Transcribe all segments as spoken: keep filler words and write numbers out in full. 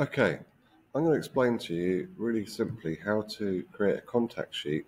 Okay, I'm going to explain to you really simply how to create a contact sheet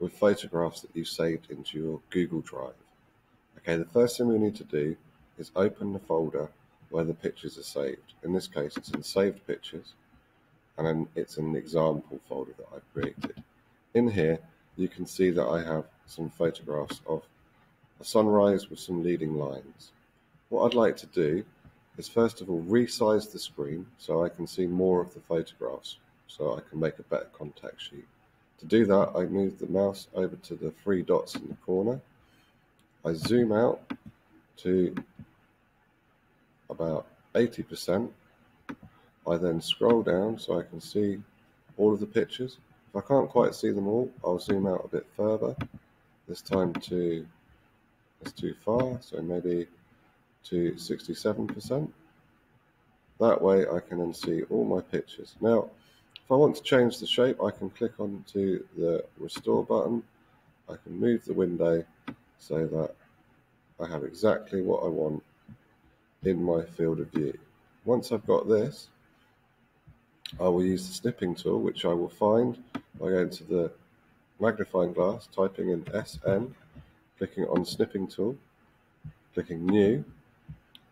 with photographs that you've saved into your Google Drive. Okay, the first thing we need to do is open the folder where the pictures are saved. In this case, it's in Saved Pictures, and then it's in the Example folder that I've created. In here, you can see that I have some photographs of a sunrise with some leading lines. What I'd like to do is, first of all, resize the screen so I can see more of the photographs, so I can make a better contact sheet. To do that, I move the mouse over to the three dots in the corner. I zoom out to about eighty percent. I then scroll down so I can see all of the pictures. If I can't quite see them all, I'll zoom out a bit further. This time to, that's too far, so maybe to sixty-seven percent. That way I can then see all my pictures. Now, if I want to change the shape, I can click on to the Restore button. I can move the window so that I have exactly what I want in my field of view. Once I've got this, I will use the Snipping Tool, which I will find by going to the magnifying glass, typing in S N, clicking on Snipping Tool, clicking New.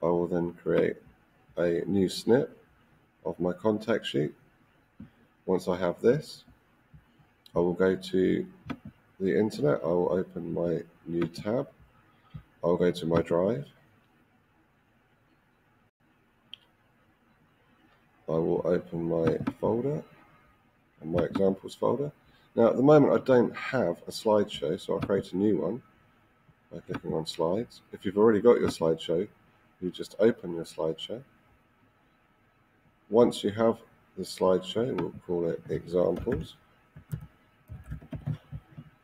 I will then create a new snip of my contact sheet. Once I have this, I will go to the internet. I will open my new tab. I'll go to my drive. I will open my folder, and my examples folder. Now, at the moment, I don't have a slideshow, so I'll create a new one by clicking on Slides. If you've already got your slideshow, you just open your slideshow. Once you have the slideshow, we'll call it Examples,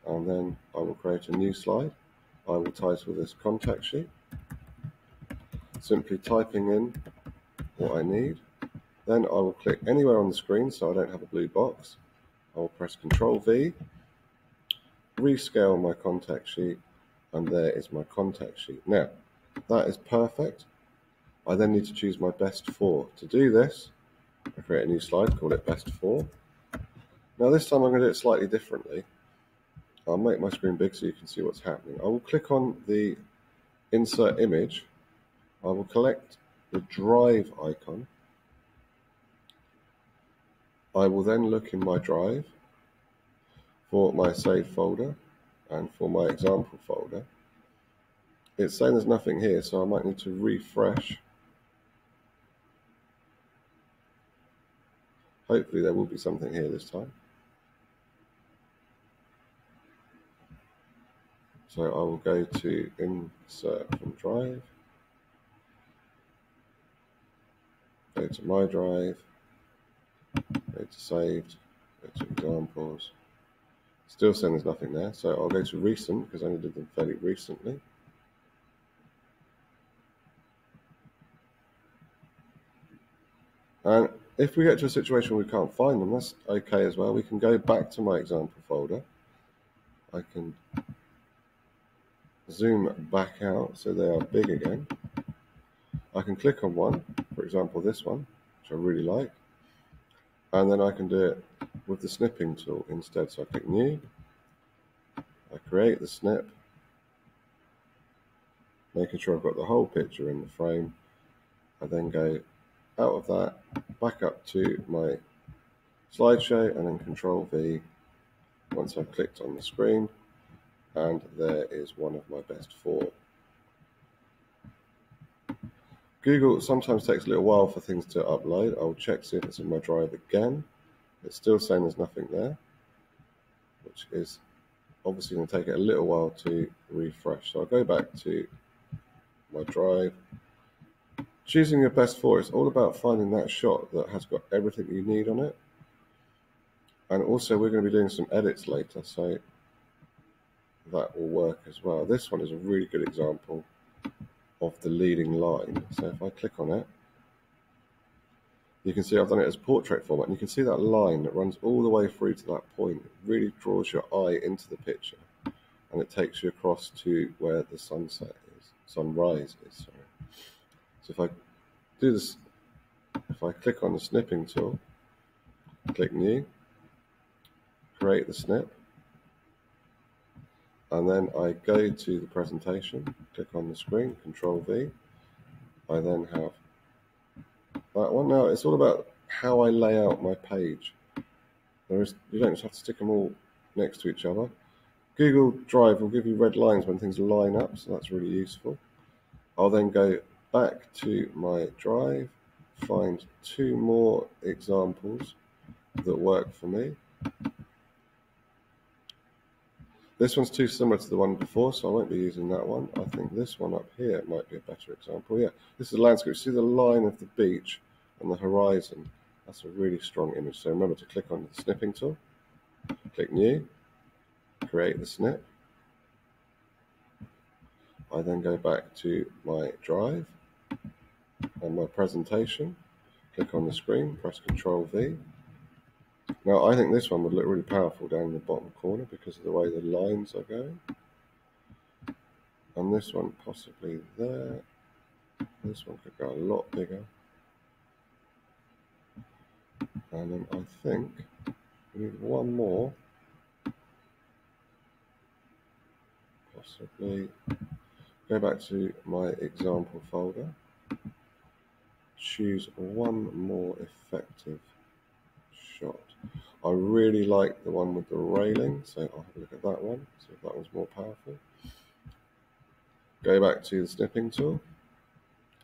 and then I will create a new slide. I will title this Contact Sheet, simply typing in what I need. Then I will click anywhere on the screen so I don't have a blue box. I will press Control V, rescale my contact sheet, and there is my contact sheet. Now, that is perfect. I then need to choose my best four. To do this, I create a new slide, call it Best four. Now this time I'm going to do it slightly differently. I'll make my screen big so you can see what's happening. I will click on the Insert Image. I will select the Drive icon. I will then look in my drive for my saved folder and for my example folder. It's saying there's nothing here, so I might need to refresh. Hopefully there will be something here this time. So I will go to Insert from Drive, go to My Drive, go to Saved, go to Examples. Still saying there's nothing there, so I'll go to Recent because I only did them fairly recently. And if we get to a situation where we can't find them, that's okay as well. We can go back to my example folder. I can zoom back out so they are big again. I can click on one, for example this one, which I really like. And then I can do it with the snipping tool instead. So I click New, I create the snip, making sure I've got the whole picture in the frame. I then go out of that, back up to my slideshow, and then Control V once I've clicked on the screen, and there is one of my best four. Google sometimes takes a little while for things to upload. I'll check see if it's in my drive again. It's still saying there's nothing there, which is obviously going to take it a little while to refresh. So I'll go back to my drive. Choosing your best four is all about finding that shot that has got everything you need on it. And also we're going to be doing some edits later, so that will work as well. This one is a really good example of the leading line. So if I click on it, you can see I've done it as portrait format, and you can see that line that runs all the way through to that point. It really draws your eye into the picture, and it takes you across to where the sunset is, sunrise is. Sorry. So if I do this, if If I click on the snipping tool, click new, create the snip, and then I go to the presentation, click on the screen, Control-V. I then have that one. Now it's all about how I lay out my page. There is, you don't just have to stick them all next to each other. Google Drive will give you red lines when things line up, so that's really useful. I'll then go back to my Drive, find two more examples that work for me. This one's too similar to the one before, so I won't be using that one. I think this one up here might be a better example. Yeah, this is a landscape. See the line of the beach and the horizon? That's a really strong image. So remember to click on the snipping tool, click new, create the snip. I then go back to my Drive and my presentation, click on the screen, press Control-V. Now I think this one would look really powerful down in the bottom corner because of the way the lines are going. And this one possibly there. This one could go a lot bigger. And then I think we need one more. Possibly go back to my example folder. Choose one more effective shot. I really like the one with the railing, so I'll have a look at that one, see if that one's more powerful. Go back to the snipping tool,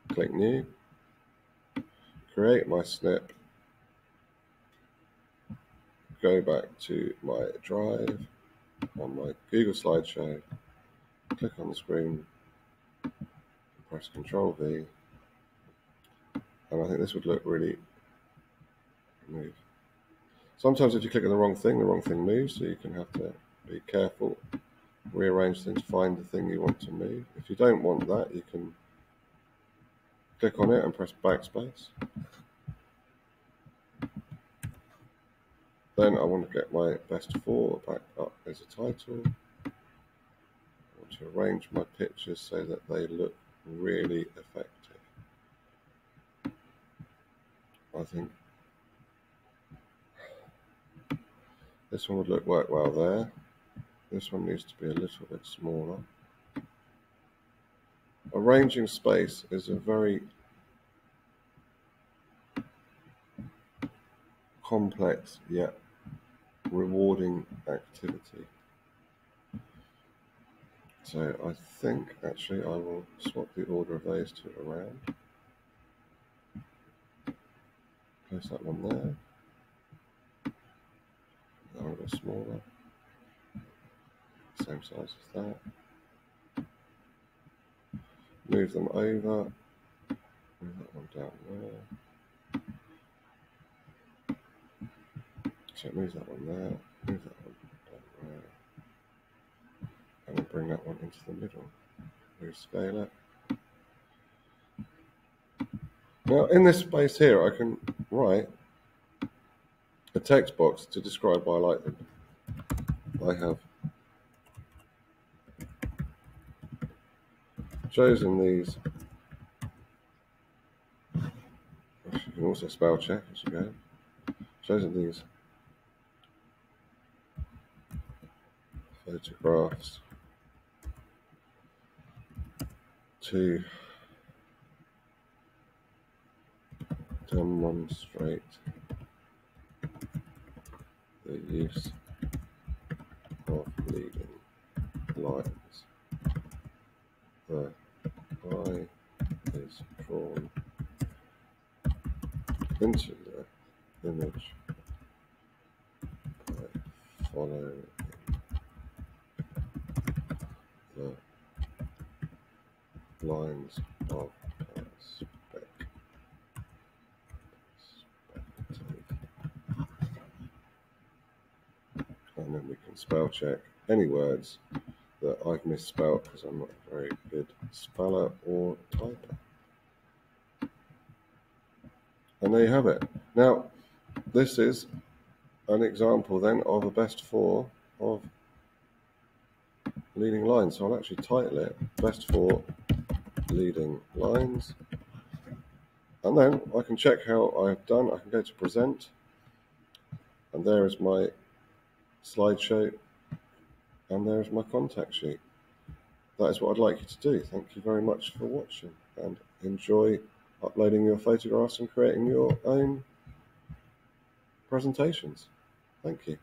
click new, create my snip, go back to my Drive, on my Google Slideshow, click on the screen, press Control-V, and I think this would look really move. Sometimes if you click on the wrong thing, the wrong thing moves, so you can have to be careful, rearrange things, find the thing you want to move. If you don't want that, you can click on it and press backspace. Then I want to get my best four back up as a title. I want to arrange my pictures so that they look really effective. I think this one would look work well there. This one needs to be a little bit smaller. Arranging space is a very complex yet rewarding activity. So I think actually I will swap the order of those two around. Place that one there. That one a bit smaller. Same size as that. Move them over. Move that one down there. So move that one there, move that one down there, and then bring that one into the middle. Rescale it. Now in this space here I can write a text box to describe why I like them. I have chosen these. You can also spell check as you go. Chosen these photographs to demonstrate the use of leading lines. The eye is drawn into the image by following lines of perspective. And then we can spell check any words that I've misspelled because I'm not a very good speller or typer. And there you have it. Now, this is an example then of a best four of leading lines. So I'll actually title it best four leading lines, And then I can check how I've done. I can go to present, and there is my slideshow, and there is my contact sheet. That is what I'd like you to do. Thank you very much for watching, and enjoy uploading your photographs and creating your own presentations. Thank you.